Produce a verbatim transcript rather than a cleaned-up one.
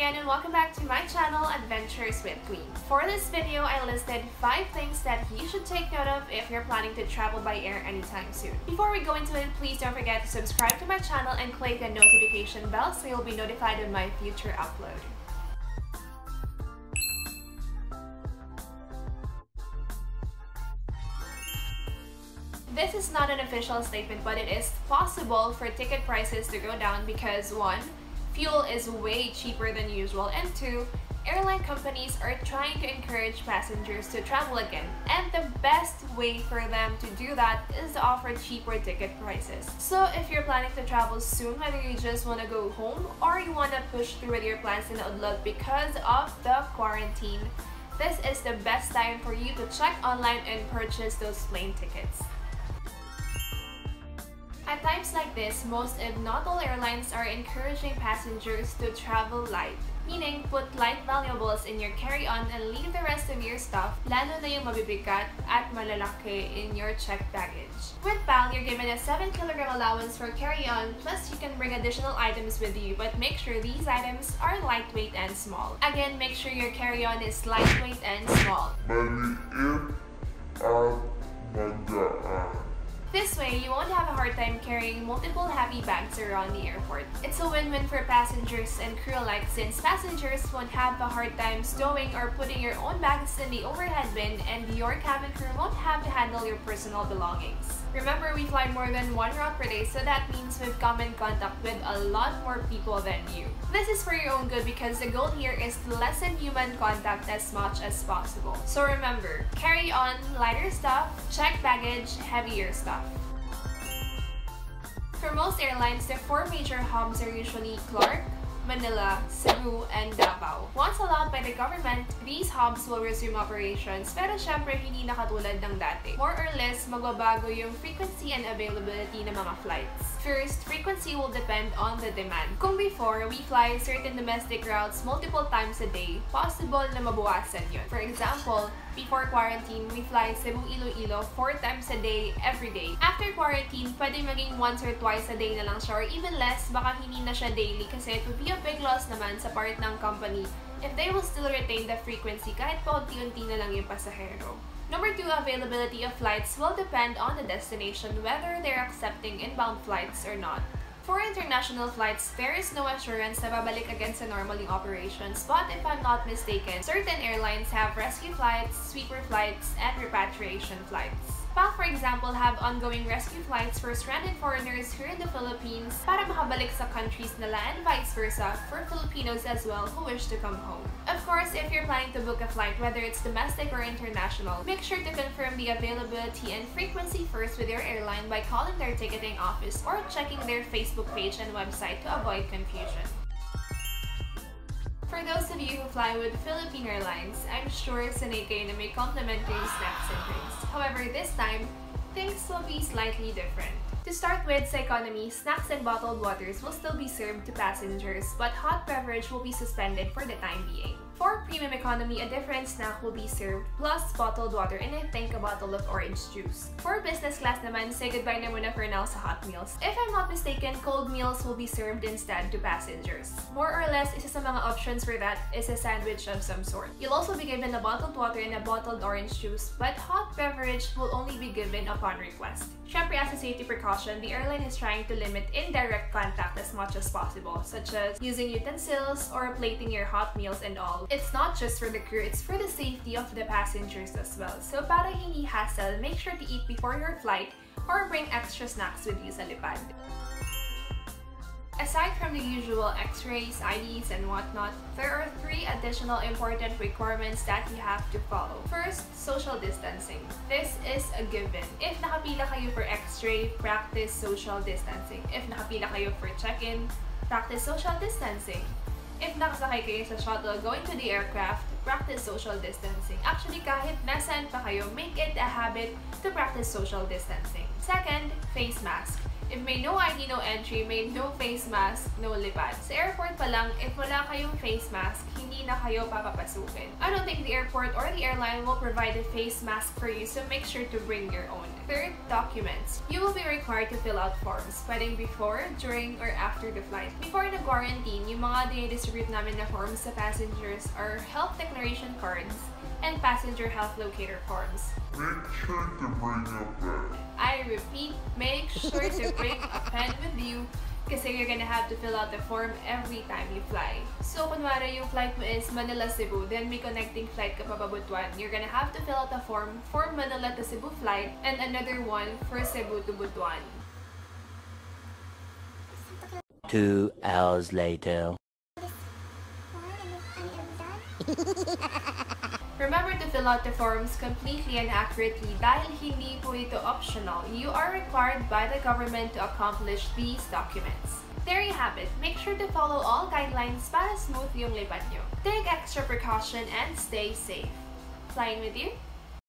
again and welcome back to my channel, Adventures with Queen. For this video, I listed five things that you should take note of if you're planning to travel by air anytime soon. Before we go into it, please don't forget to subscribe to my channel and click the notification bell so you'll be notified of my future upload. This is not an official statement, but it is possible for ticket prices to go down because one, fuel is way cheaper than usual, and two, airline companies are trying to encourage passengers to travel again. And the best way for them to do that is to offer cheaper ticket prices. So if you're planning to travel soon, whether you just want to go home or you want to push through with your plans in Odlog because of the quarantine, this is the best time for you to check online and purchase those plane tickets. At times like this, most if not all airlines are encouraging passengers to travel light. Meaning, put light valuables in your carry-on and leave the rest of your stuff, lalo na yung mabibigat at malalaki, in your checked baggage. With P A L, you're given a seven kilogram allowance for carry-on, plus you can bring additional items with you, but make sure these items are lightweight and small. Again, make sure your carry-on is lightweight and small. Maliit at magaan. This way, you won't have a hard time carrying multiple heavy bags around the airport. It's a win-win for passengers and crew alike since passengers won't have a hard time stowing or putting your own bags in the overhead bin, and your cabin crew won't have to handle your personal belongings. Remember, we fly more than one route per day, so that means we've come in contact with a lot more people than you. This is for your own good because the goal here is to lessen human contact as much as possible. So remember, carry on lighter stuff, checked baggage, heavier stuff. For most airlines, the four major hubs are usually Clark, Manila, Cebu, and Davao. Once allowed by the government, these hubs will resume operations, pero syempre hindi na katulad ng dati. More or less, magbabago yung frequency and availability ng mga flights. First, frequency will depend on the demand. Kung before, we fly certain domestic routes multiple times a day, possible na mabawasan yun. For example, before quarantine, we fly Cebu Iloilo four times a day every day. After quarantine, pwede maging once or twice a day na lang siya or even less, baka hindi na siya daily kasi it would be a big loss naman sa part ng company if they will still retain the frequency kahit pa unti-unti na lang yung pasahero. Number two, availability of flights will depend on the destination whether they're accepting inbound flights or not. For international flights, there is no assurance na babalik again sa normal yung operations, but if I'm not mistaken, certain airlines have rescue flights, sweeper flights, and repatriation flights. P A L, for example, have ongoing rescue flights for stranded foreigners here in the Philippines para makabalik sa countries nila and vice versa for Filipinos as well who wish to come home. Of course, if you're planning to book a flight, whether it's domestic or international, make sure to confirm the availability and frequency first with your airline by calling their ticketing office or checking their Facebook page and website to avoid confusion. For those of you who fly with Philippine Airlines, I'm sure Seneca na may complimentary snacks and drinks. However, this time, things will be slightly different. To start with, sa economy, snacks and bottled waters will still be served to passengers, but hot beverage will be suspended for the time being. For premium economy, a different snack will be served, plus bottled water and I think a bottle of orange juice. For business class naman, say goodbye na muna for now sa hot meals. If I'm not mistaken, cold meals will be served instead to passengers. More or less, isa sa mga options for that is a sandwich of some sort. You'll also be given a bottled water and a bottled orange juice, but hot beverage will only be given upon request. Syempre, as a safety precaution, the airline is trying to limit indirect contact as much as possible, such as using utensils or plating your hot meals and all. It's not just for the crew, it's for the safety of the passengers as well. So para hindi hassle, make sure to eat before your flight or bring extra snacks with you sa lipad. Aside from the usual x-rays, I Ds, and whatnot, there are three additional important requirements that you have to follow. First, social distancing. This is a given. If nakapila kayo for x-ray, practice social distancing. If nakapila kayo for check-in, practice social distancing. If nakasakay kayo sa shuttle going to the aircraft, practice social distancing. Actually, kahit nasaan pa kayo, make it a habit to practice social distancing. Second, face mask. If may no I D, no entry, may no face mask, no lipad. Sa airport pa lang, if wala kayong face mask, hindi na kayo papapasukin. I don't think the airport or the airline will provide a face mask for you, so make sure to bring your own. Third, documents. You will be required to fill out forms, pwedeng before, during, or after the flight. Before the quarantine, yung mga dinidistribute namin na forms sa passengers are health declaration cards and passenger health locator forms. Make sure to bring a pen. I repeat, make sure to bring a pen with you kasi you're gonna have to fill out the form every time you fly. So, kunwari yung flight mo is Manila-Cebu, then may connecting flight ka pa pa Butuan, you're gonna have to fill out the form for Manila to Cebu flight and another one for Cebu to Butuan. Two hours later. Remember to fill out the forms completely and accurately dahil hindi po ito optional. You are required by the government to accomplish these documents. There you have it. Make sure to follow all guidelines para smooth yung lipad nyo. Take extra precaution and stay safe. Flying with you?